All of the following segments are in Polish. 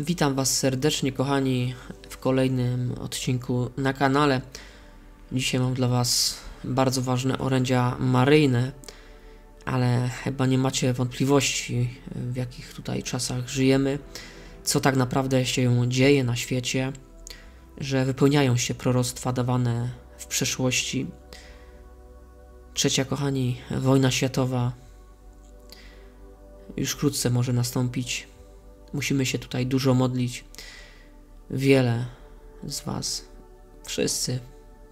Witam Was serdecznie, kochani, w kolejnym odcinku na kanale. Dzisiaj mam dla Was bardzo ważne orędzia maryjne, ale chyba nie macie wątpliwości, w jakich tutaj czasach żyjemy, co tak naprawdę się dzieje na świecie, że wypełniają się proroctwa dawane w przeszłości. Trzecia, kochani, wojna światowa już wkrótce może nastąpić. Musimy się tutaj dużo modlić. Wiele z Was, wszyscy,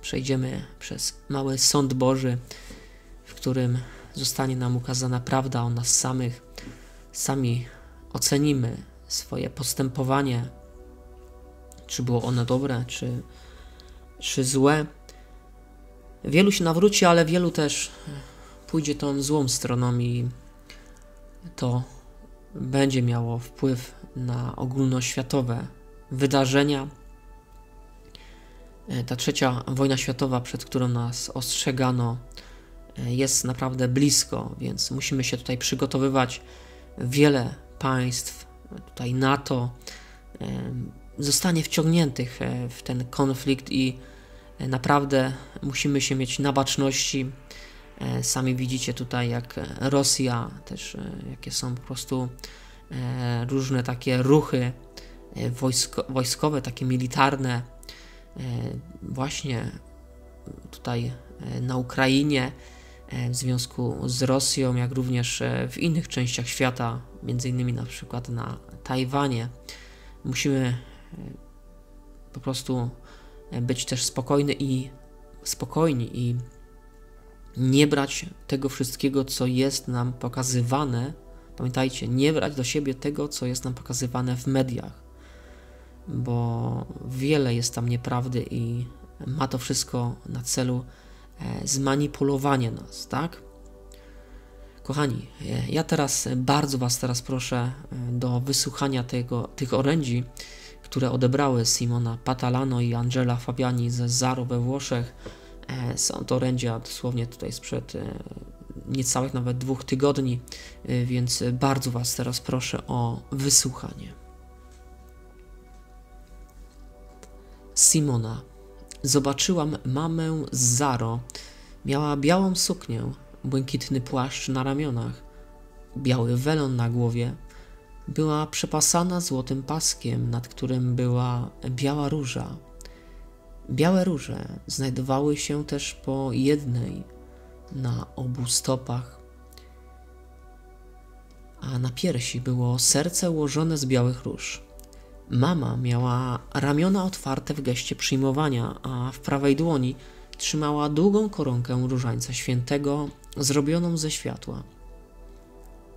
przejdziemy przez mały sąd Boży, w którym zostanie nam ukazana prawda o nas samych. Sami ocenimy swoje postępowanie, czy było ono dobre, czy złe. Wielu się nawróci, ale wielu też pójdzie tą złą stroną i to będzie miało wpływ na ogólnoświatowe wydarzenia. Ta trzecia wojna światowa, przed którą nas ostrzegano, jest naprawdę blisko, więc musimy się tutaj przygotowywać. Wiele państw, tutaj NATO, zostanie wciągniętych w ten konflikt i naprawdę musimy się mieć na baczności. Sami widzicie tutaj, jak Rosja, też jakie są po prostu różne takie ruchy wojskowe, takie militarne właśnie tutaj na Ukrainie w związku z Rosją, jak również w innych częściach świata, między innymi na przykład na Tajwanie. Musimy po prostu być też spokojni i nie brać tego wszystkiego, co jest nam pokazywane. Pamiętajcie, nie brać do siebie tego, co jest nam pokazywane w mediach, bo wiele jest tam nieprawdy i ma to wszystko na celu zmanipulowanie nas, tak? Kochani, ja teraz bardzo Was proszę do wysłuchania tych orędzi, które odebrały Simona Patalano i Angela Fabiani ze ZAR-u we Włoszech. Są to orędzia dosłownie tutaj sprzed niecałych nawet 2 tygodni, więc bardzo Was proszę o wysłuchanie. Simona. Zobaczyłam mamę z Zaro. Miała białą suknię, błękitny płaszcz na ramionach, biały welon na głowie. Była przepasana złotym paskiem, nad którym była biała róża. Białe róże znajdowały się też po jednej na obu stopach, a na piersi było serce ułożone z białych róż. Mama miała ramiona otwarte w geście przyjmowania, a w prawej dłoni trzymała długą koronkę różańca świętego zrobioną ze światła.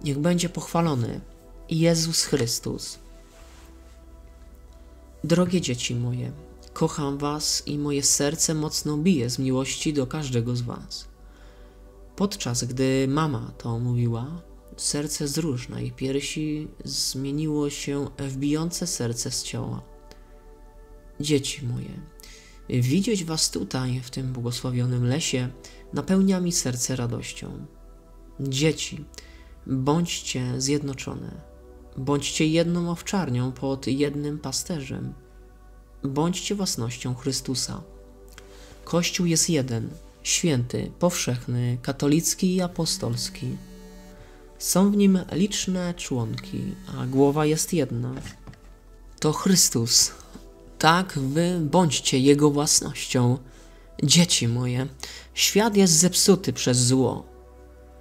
Niech będzie pochwalony Jezus Chrystus. Drogie dzieci moje, kocham Was i moje serce mocno bije z miłości do każdego z Was. Podczas gdy mama to mówiła, serce z róż na jej piersi zmieniło się w bijące serce z ciała. Dzieci moje, widzieć Was tutaj, w tym błogosławionym lesie, napełnia mi serce radością. Dzieci, bądźcie zjednoczone, bądźcie jedną owczarnią pod jednym pasterzem. Bądźcie własnością Chrystusa. Kościół jest jeden, święty, powszechny, katolicki i apostolski. Są w nim liczne członki, a głowa jest jedna. To Chrystus. Tak, wy bądźcie Jego własnością. Dzieci moje, świat jest zepsuty przez zło.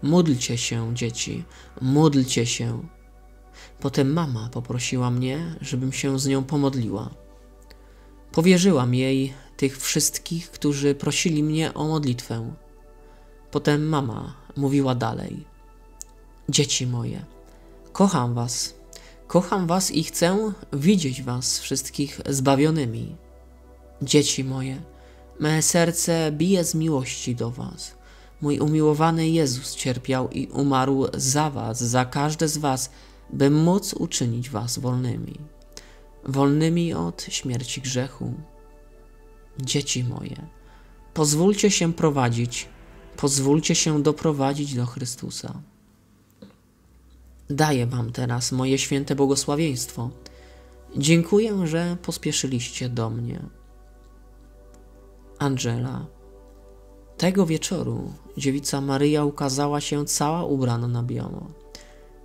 Módlcie się, dzieci, módlcie się. Potem mama poprosiła mnie, żebym się z nią pomodliła. Powierzyłam jej tych wszystkich, którzy prosili mnie o modlitwę. Potem mama mówiła dalej. Dzieci moje, kocham Was i chcę widzieć Was wszystkich zbawionymi. Dzieci moje, me serce bije z miłości do Was. Mój umiłowany Jezus cierpiał i umarł za Was, za każde z Was, by móc uczynić Was wolnymi. Wolnymi od śmierci grzechu. Dzieci moje, pozwólcie się prowadzić, pozwólcie się doprowadzić do Chrystusa. Daję Wam teraz moje święte błogosławieństwo. Dziękuję, że pospieszyliście do mnie. Angela. Tego wieczoru dziewica Maryja ukazała się cała ubrana na biało.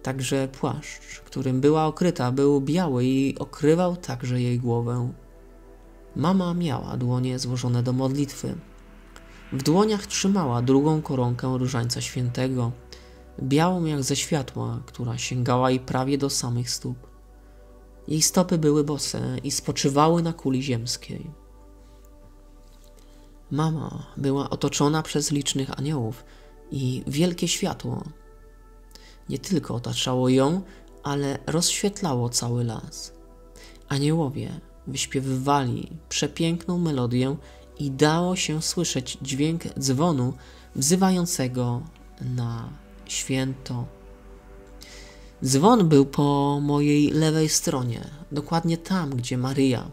Także płaszcz, którym była okryta, był biały i okrywał także jej głowę. Mama miała dłonie złożone do modlitwy. W dłoniach trzymała drugą koronkę Różańca Świętego, białą jak ze światła, która sięgała jej prawie do samych stóp. Jej stopy były bose i spoczywały na kuli ziemskiej. Mama była otoczona przez licznych aniołów i wielkie światło nie tylko otaczało ją, ale rozświetlało cały las. Aniołowie wyśpiewywali przepiękną melodię i dało się słyszeć dźwięk dzwonu wzywającego na święto. Dzwon był po mojej lewej stronie, dokładnie tam, gdzie Maryja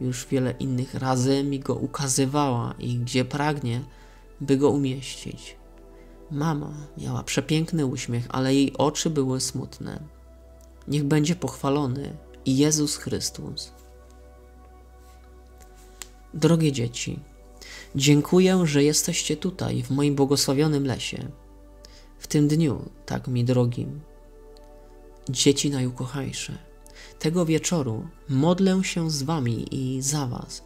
już wiele innych razy mi go ukazywała i gdzie pragnie, by go umieścić. Mama miała przepiękny uśmiech, ale jej oczy były smutne. Niech będzie pochwalony Jezus Chrystus. Drogie dzieci, dziękuję, że jesteście tutaj, w moim błogosławionym lesie. W tym dniu, tak mi drogim. Dzieci najukochajsze, tego wieczoru modlę się z wami i za was.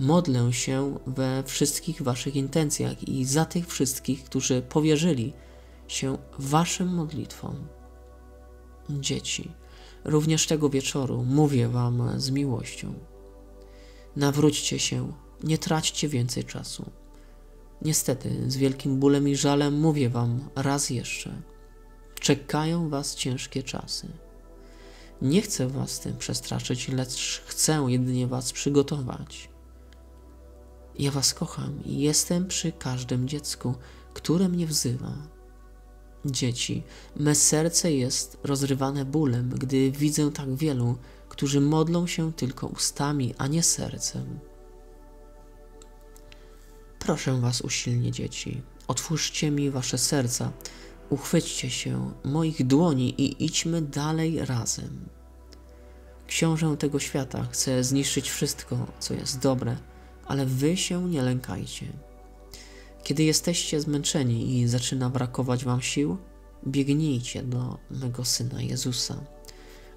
Modlę się we wszystkich waszych intencjach i za tych wszystkich, którzy powierzyli się waszym modlitwom. Dzieci, również tego wieczoru mówię wam z miłością. Nawróćcie się, nie traćcie więcej czasu. Niestety, z wielkim bólem i żalem mówię wam raz jeszcze. Czekają was ciężkie czasy. Nie chcę was tym przestraszyć, lecz chcę jedynie was przygotować. Ja was kocham i jestem przy każdym dziecku, które mnie wzywa. Dzieci, me serce jest rozrywane bólem, gdy widzę tak wielu, którzy modlą się tylko ustami, a nie sercem. Proszę was usilnie, dzieci, otwórzcie mi wasze serca, uchwyćcie się moich dłoni i idźmy dalej razem. Książę tego świata chce zniszczyć wszystko, co jest dobre, ale wy się nie lękajcie. Kiedy jesteście zmęczeni i zaczyna brakować wam sił, biegnijcie do mego Syna Jezusa.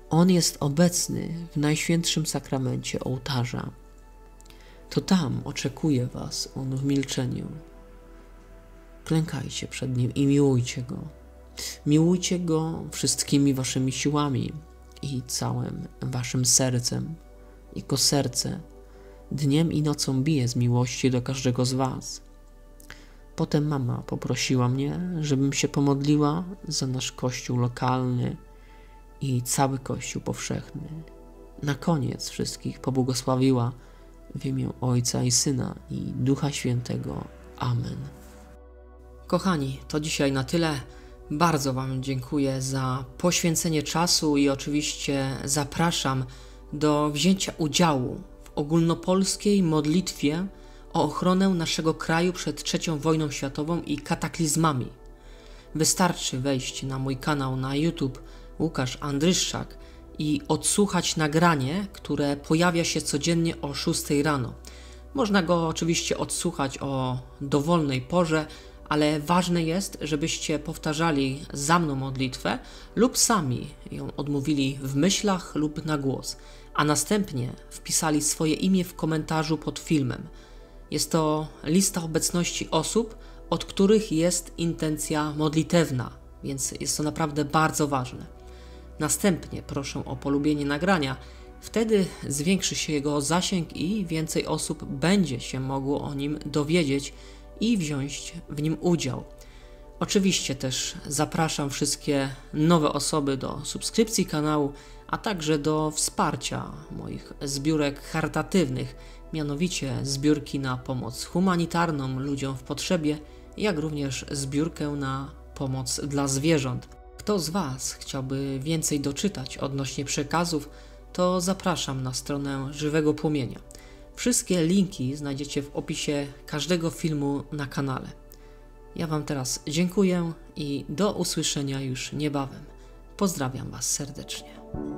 On jest obecny w Najświętszym Sakramencie Ołtarza. To tam oczekuje was On w milczeniu. Klękajcie przed Nim i miłujcie Go. Miłujcie Go wszystkimi waszymi siłami i całym waszym sercem. Jego serce dniem i nocą bije z miłości do każdego z was. Potem mama poprosiła mnie, żebym się pomodliła za nasz kościół lokalny i cały kościół powszechny. Na koniec wszystkich pobłogosławiła w imię Ojca i Syna i Ducha Świętego. Amen. Kochani, to dzisiaj na tyle. Bardzo wam dziękuję za poświęcenie czasu i oczywiście zapraszam do wzięcia udziału w ogólnopolskiej modlitwie o ochronę naszego kraju przed III wojną światową i kataklizmami. Wystarczy wejść na mój kanał na YouTube Łukasz Andryszczak i odsłuchać nagranie, które pojawia się codziennie o 6 rano. Można go oczywiście odsłuchać o dowolnej porze, ale ważne jest, żebyście powtarzali za mną modlitwę lub sami ją odmówili w myślach lub na głos, a następnie wpisali swoje imię w komentarzu pod filmem. Jest to lista obecności osób, od których jest intencja modlitewna, więc jest to naprawdę bardzo ważne. Następnie proszę o polubienie nagrania, wtedy zwiększy się jego zasięg i więcej osób będzie się mogło o nim dowiedzieć i wziąć w nim udział. Oczywiście też zapraszam wszystkie nowe osoby do subskrypcji kanału, a także do wsparcia moich zbiórek charytatywnych, mianowicie zbiórki na pomoc humanitarną ludziom w potrzebie, jak również zbiórkę na pomoc dla zwierząt. Kto z was chciałby więcej doczytać odnośnie przekazów, to zapraszam na stronę Żywego Płomienia. Wszystkie linki znajdziecie w opisie każdego filmu na kanale. Ja wam teraz dziękuję i do usłyszenia już niebawem. Pozdrawiam was serdecznie.